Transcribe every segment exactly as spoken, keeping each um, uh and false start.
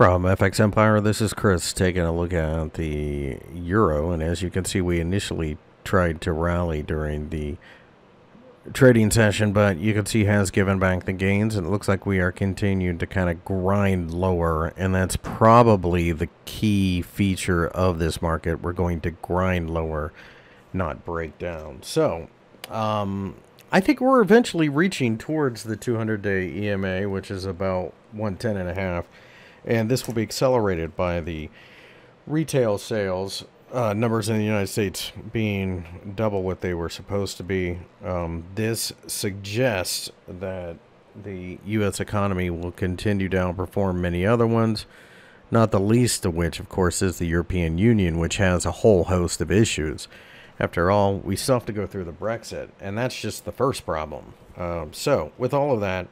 From F X Empire, this is Chris taking a look at the euro, and as you can see, we initially tried to rally during the trading session, but you can see has given back the gains, and it looks like we are continuing to kind of grind lower, and that's probably the key feature of this market. We're going to grind lower, not break down. So um I think we're eventually reaching towards the two hundred day E M A, which is about one ten and a half, and this will be accelerated by the retail sales Uh, numbers in the United States being double what they were supposed to be. Um, this suggests that the U S economy will continue to outperform many other ones, not the least of which, of course, is the European Union, which has a whole host of issues. After all, we still have to go through the Brexit, and that's just the first problem. Um, so, with all of that,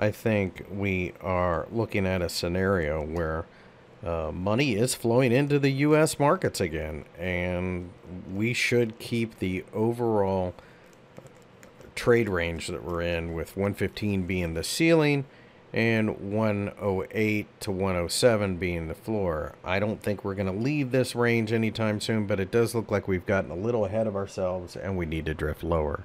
I think we are looking at a scenario where Uh, money is flowing into the U S markets again, and we should keep the overall trade range that we're in, with one fifteen being the ceiling and one oh eight to one oh seven being the floor. I don't think we're going to leave this range anytime soon, but it does look like we've gotten a little ahead of ourselves and we need to drift lower.